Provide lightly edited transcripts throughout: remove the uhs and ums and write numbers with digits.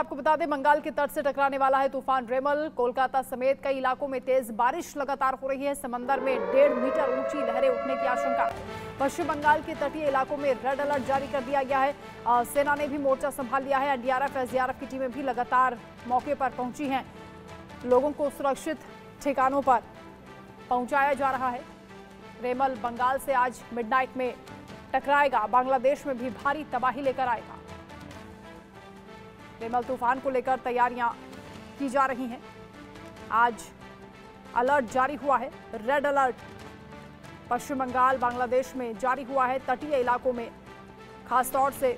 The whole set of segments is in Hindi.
आपको बता दें, बंगाल के तट से टकराने वाला है तूफान रेमल। कोलकाता समेत कई इलाकों में तेज बारिश लगातार हो रही है। समंदर में 1.5 मीटर ऊंची लहरें उठने की आशंका। पश्चिम बंगाल के तटीय इलाकों में रेड अलर्ट जारी कर दिया गया है। सेना ने भी मोर्चा संभाल लिया है। एनडीआरएफ एसडीआरएफ की टीमें भी लगातार मौके पर पहुंची हैं। लोगों को सुरक्षित ठिकानों पर पहुंचाया जा रहा है। रेमल बंगाल से आज मिडनाइट में टकराएगा, बांग्लादेश में भी भारी तबाही लेकर आएगा। रेमल तूफान को लेकर तैयारियां की जा रही हैं। आज अलर्ट जारी हुआ है, रेड अलर्ट पश्चिम बंगाल बांग्लादेश में जारी हुआ है। तटीय इलाकों में खासतौर से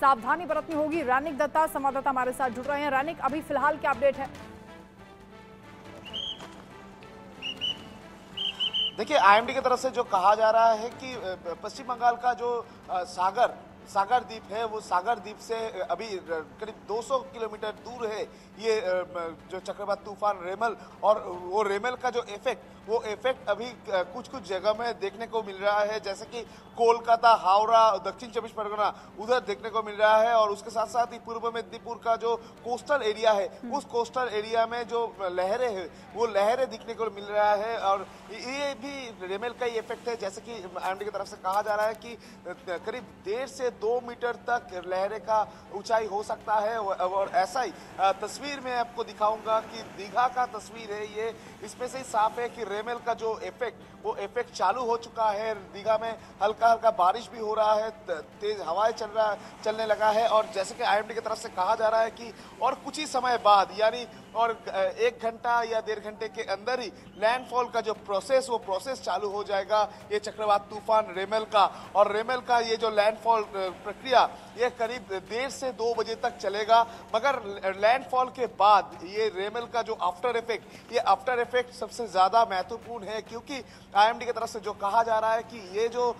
सावधानी बरतनी होगी। रैनिक दत्ता संवाददाता हमारे साथ जुड़ रहे हैं। रैनिक, अभी फिलहाल क्या अपडेट है? देखिए, आईएमडी की तरफ से जो कहा जा रहा है कि पश्चिम बंगाल का जो सागर द्वीप है, वो सागर द्वीप से अभी करीब 200 किलोमीटर दूर है ये जो चक्रवात तूफान रेमल। और वो रेमल का जो इफेक्ट अभी कुछ जगह में देखने को मिल रहा है, जैसे कि कोलकाता, हावड़ा, दक्षिण चब्बीस परगना, उधर देखने को मिल रहा है। और उसके साथ साथ ही पूर्व मेदिनीपुर का जो कोस्टल एरिया है, उस कोस्टल एरिया में जो लहरें हैं, वो लहरें दिखने को मिल रहा है। और ये भी रेमल का ही इफेक्ट है। जैसे कि आईएमडी की तरफ से कहा जा रहा है कि करीब 1.5 से 2 मीटर तक लहरें का ऊंचाई हो सकता है। और ऐसा ही तस्वीर में आपको दिखाऊंगा कि दीघा का तस्वीर है ये। इसमें से ही साफ है कि रेमल का जो इफेक्ट चालू हो चुका है। दीघा में हल्का हल्का बारिश भी हो रहा है, तेज हवाएं चलने लगा है। और जैसे कि आईएमडी की तरफ से कहा जा रहा है कि और कुछ ही समय बाद, यानी और 1 घंटा या 1.5 घंटे के अंदर ही लैंडफॉल का जो प्रोसेस चालू हो जाएगा ये चक्रवात तूफान रेमल का। और रेमल का ये जो लैंडफॉल प्रक्रिया, ये करीब 1.5 से 2 बजे तक चलेगा। मगर लैंडफॉल के बाद ये रेमल का जो आफ्टर इफेक्ट सबसे ज़्यादा महत्वपूर्ण है, क्योंकि आईएमडी की तरफ से जो कहा जा रहा है कि ये जो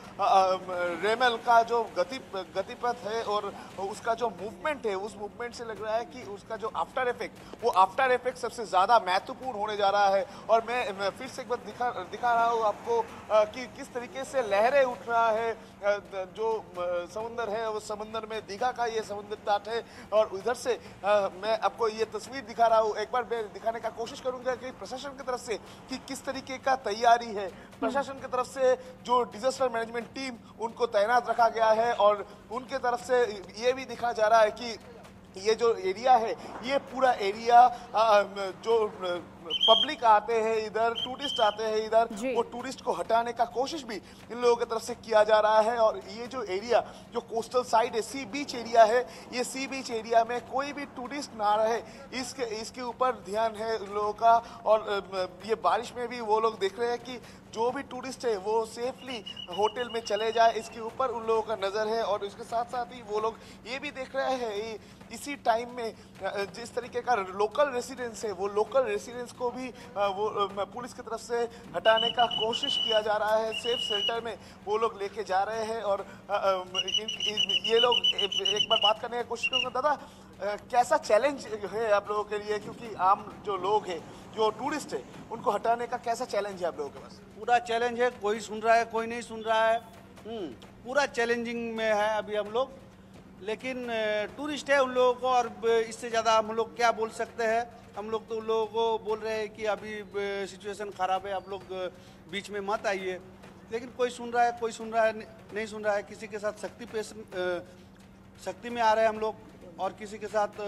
रेमल का जो गतिपथ है और उसका जो मूवमेंट है, उस मूवमेंट से लग रहा है कि उसका जो आफ्टर इफेक्ट सबसे ज़्यादा महत्वपूर्ण होने जा रहा है। और मैं फिर से एक बार दिखा रहा हूँ आपको कि किस तरीके से लहरें उठ रहा है। जो समुंदर है, वो समुंदर में दीघा का ये समुंदर तट है। और उधर से मैं आपको ये तस्वीर दिखा रहा हूँ। एक बार मैं दिखाने का कोशिश करूँगा कि प्रशासन की तरफ से कि किस तरीके का तैयारी है। प्रशासन की तरफ से जो डिजास्टर मैनेजमेंट टीम, उनको तैनात रखा गया है। और उनके तरफ से ये भी दिखा जा रहा है कि ये जो एरिया है, ये पूरा एरिया जो पब्लिक आते हैं इधर, टूरिस्ट आते हैं इधर, वो टूरिस्ट को हटाने का कोशिश भी इन लोगों की तरफ से किया जा रहा है। और ये जो एरिया, जो कोस्टल साइड है, सी बीच एरिया है, ये सी बीच एरिया में कोई भी टूरिस्ट ना रहे, इसके ऊपर ध्यान है इन लोगों का। और ये बारिश में भी वो लोग देख रहे हैं कि जो भी टूरिस्ट है वो सेफली होटल में चले जाए, इसके ऊपर उन लोगों का नज़र है। और इसके साथ साथ ही वो लोग ये भी देख रहे हैं, इसी टाइम में जिस तरीके का लोकल रेसिडेंस है, वो लोकल रेसिडेंस को भी वो पुलिस की तरफ से हटाने का कोशिश किया जा रहा है। सेफ शेल्टर में वो लोग लेके जा रहे हैं। और ये लोग एक बार बात करने की कोशिश करूँगा, दादा कैसा चैलेंज है आप लोगों के लिए, क्योंकि आम जो लोग हैं, जो टूरिस्ट है, उनको हटाने का कैसा चैलेंज है आप लोगों के पास? पूरा चैलेंज है। कोई सुन रहा है, कोई नहीं सुन रहा है। पूरा चैलेंजिंग में है अभी हम लोग। लेकिन टूरिस्ट है उन लोगों को, और इससे ज़्यादा हम लोग क्या बोल सकते हैं। हम लोग तो उन लोगों को बोल रहे हैं कि अभी सिचुएशन ख़राब है, आप लोग बीच में मत आइए। लेकिन कोई सुन रहा है, कोई सुन रहा है, नहीं सुन रहा है। किसी के साथ सख्ती में आ रहे हैं हम लोग, और किसी के साथ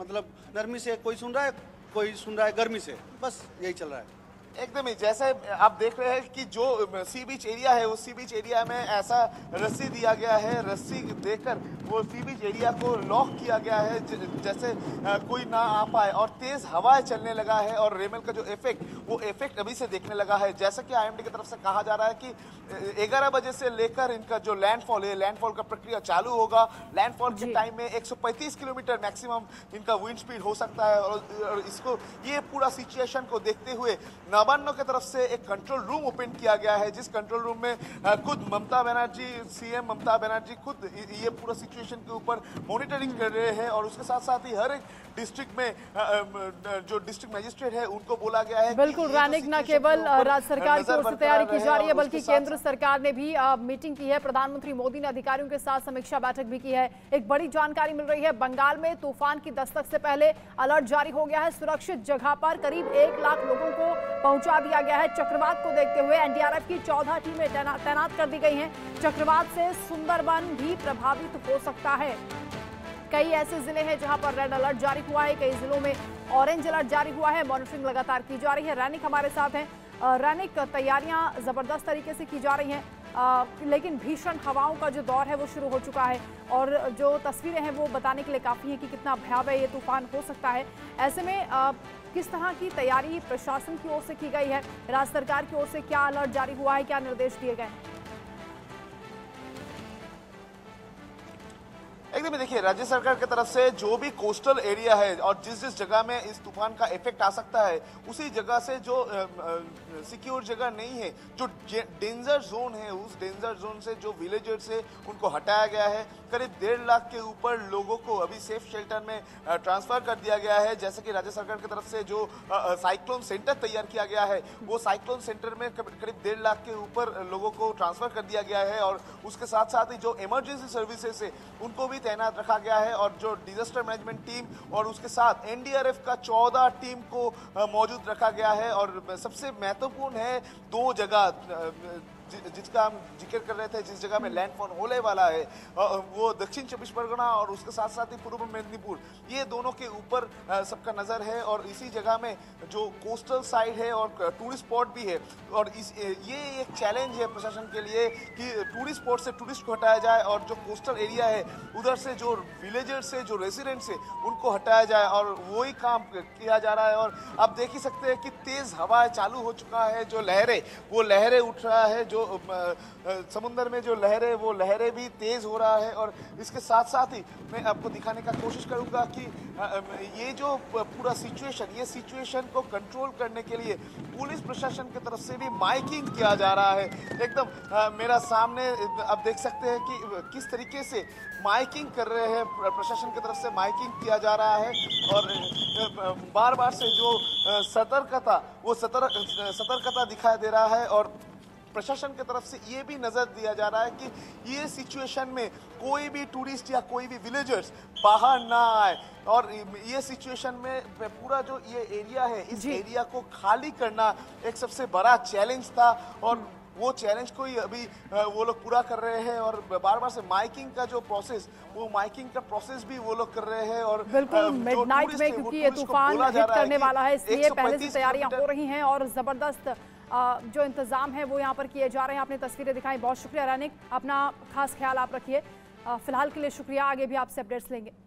मतलब नरमी से। कोई सुन रहा है, कोई सुन रहा है गर्मी से। बस यही चल रहा है एकदम ही। जैसे आप देख रहे हैं कि जो सी बीच एरिया है, वो सी बीच एरिया में ऐसा रस्सी दिया गया है। रस्सी देकर वो सी बीच एरिया को लॉक किया गया है, जैसे कोई ना आ पाए। और तेज़ हवाएं चलने लगा है। और रेमल का जो इफेक्ट अभी से देखने लगा है। जैसा कि आईएमडी की तरफ से कहा जा रहा है कि 11 बजे से लेकर इनका जो लैंडफॉल है, लैंडफॉल का प्रक्रिया चालू होगा। लैंडफॉल के टाइम में 135 किलोमीटर मैक्सिमम इनका विंड स्पीड हो सकता है। और इसको ये पूरा सिचुएशन को देखते हुए नबान्न की तरफ से एक कंट्रोल रूम ओपन किया गया है, जिस कंट्रोल रूम में खुद ममता बनर्जी, सीएम ममता बनर्जी खुद ये पूरा सिचुएशन के ऊपर मॉनिटरिंग कर रहे हैं और उसके साथ साथ ही हर एक डिस्ट्रिक्ट में जो डिस्ट्रिक्ट मजिस्ट्रेट है उनको बोला गया है। बिल्कुल रैनिक, न केवल राज्य सरकार की ओर से तैयारी की जा रही है बल्कि केंद्र सरकार ने भी मीटिंग की है। प्रधानमंत्री मोदी ने अधिकारियों के साथ समीक्षा बैठक भी की है। एक बड़ी जानकारी मिल रही है, बंगाल में तूफान की दस्तक से पहले अलर्ट जारी हो गया है। सुरक्षित जगह पर करीब 1 लाख लोगों को पहुंचा दिया गया है। चक्रवात को देखते हुए एनडीआरएफ की 14 टीमें तैनात कर दी गई हैं। चक्रवात से सुंदरबन भी प्रभावित हो सकता है। कई ऐसे जिले हैं जहां पर रेड अलर्ट जारी हुआ है, कई जिलों में ऑरेंज अलर्ट जारी हुआ है। मॉनिटरिंग लगातार की जा रही है। रैनिक हमारे साथ हैं। रैनिक, तैयारियां जबरदस्त तरीके से की जा रही हैं, लेकिन भीषण हवाओं का जो दौर है वो शुरू हो चुका है और जो तस्वीरें हैं वो बताने के लिए काफ़ी है कि कितना भयावह ये तूफान हो सकता है। ऐसे में किस तरह की तैयारी प्रशासन की ओर से की गई है, राज्य सरकार की ओर से क्या अलर्ट जारी हुआ है, क्या निर्देश दिए गए हैं? एकदम देखिए, राज्य सरकार की तरफ से जो भी कोस्टल एरिया है और जिस जगह में इस तूफान का इफेक्ट आ सकता है उसी जगह से जो सिक्योर जगह नहीं है, जो डेंजर जोन है, उस डेंजर जोन से जो विलेजर्स है उनको हटाया गया है। करीब 1.5 लाख के ऊपर लोगों को अभी सेफ शेल्टर में ट्रांसफर कर दिया गया है। जैसे कि राज्य सरकार की तरफ से जो साइक्लोन सेंटर तैयार किया गया है वो साइक्लोन सेंटर में करीब 1.5 लाख के ऊपर लोगों को ट्रांसफर कर दिया गया है और उसके साथ साथ ही जो इमरजेंसी सर्विसेज है उनको भी तैनात रखा गया है और जो डिजास्टर मैनेजमेंट टीम और उसके साथ एनडीआरएफ का 14 टीम को मौजूद रखा गया है। और सबसे महत्वपूर्ण है 2 जगह जिसका हम जिक्र कर रहे थे, जिस जगह में लैंडफॉल होने वाला है वो दक्षिण चब्बीस परगना और उसके साथ साथ ही पूर्व मेदिनीपुर, ये दोनों के ऊपर सबका नज़र है। और इसी जगह में जो कोस्टल साइड है और टूरिस्ट स्पॉट भी है और ये एक चैलेंज है प्रशासन के लिए कि टूरिस्ट स्पॉट से टूरिस्ट को हटाया जाए और जो कोस्टल एरिया है उधर से जो विलेजर्स है, जो रेजिडेंट्स है उनको हटाया जाए और वही काम किया जा रहा है। और आप देख ही सकते हैं कि तेज़ हवाएँ चालू हो चुका है, जो लहरें वो लहरें उठ रहा है, जो समुद्र में जो लहरें वो लहरें भी तेज हो रहा है। और इसके साथ साथ ही मैं आपको दिखाने का कोशिश करूंगा कि ये जो पूरा सिचुएशन, ये सिचुएशन को कंट्रोल करने के लिए पुलिस प्रशासन की तरफ से भी माइकिंग किया जा रहा है। एकदम मेरा सामने आप देख सकते हैं कि किस तरीके से माइकिंग कर रहे हैं, प्रशासन की तरफ से माइकिंग किया जा रहा है और बार बार से जो सतर्कता वो सतर्कता दिखाई दे रहा है। और प्रशासन की तरफ से ये भी नज़र दिया जा रहा है कि ये सिचुएशन में कोई भी टूरिस्ट या कोई भी विलेजर्स बाहर ना आए और ये सिचुएशन में पूरा जो ये एरिया है इस एरिया को खाली करना एक सबसे बड़ा चैलेंज था और वो चैलेंज को ही अभी वो लोग पूरा कर रहे हैं। और बार बार से माइकिंग का जो प्रोसेस, वो माइकिंग का प्रोसेस भी वो लोग कर रहे हैं। और बिल्कुल मिडनाइट में क्योंकि ये तूफान हिट करने वाला है इसलिए पहले से तैयारियां हो रही हैं और ज़बरदस्त जो इंतज़ाम है वो यहाँ पर किए जा रहे हैं। आपने तस्वीरें दिखाई, बहुत शुक्रिया रैनिक, अपना खास ख्याल आप रखिए। फिलहाल के लिए शुक्रिया, आगे भी आपसे अपडेट्स लेंगे।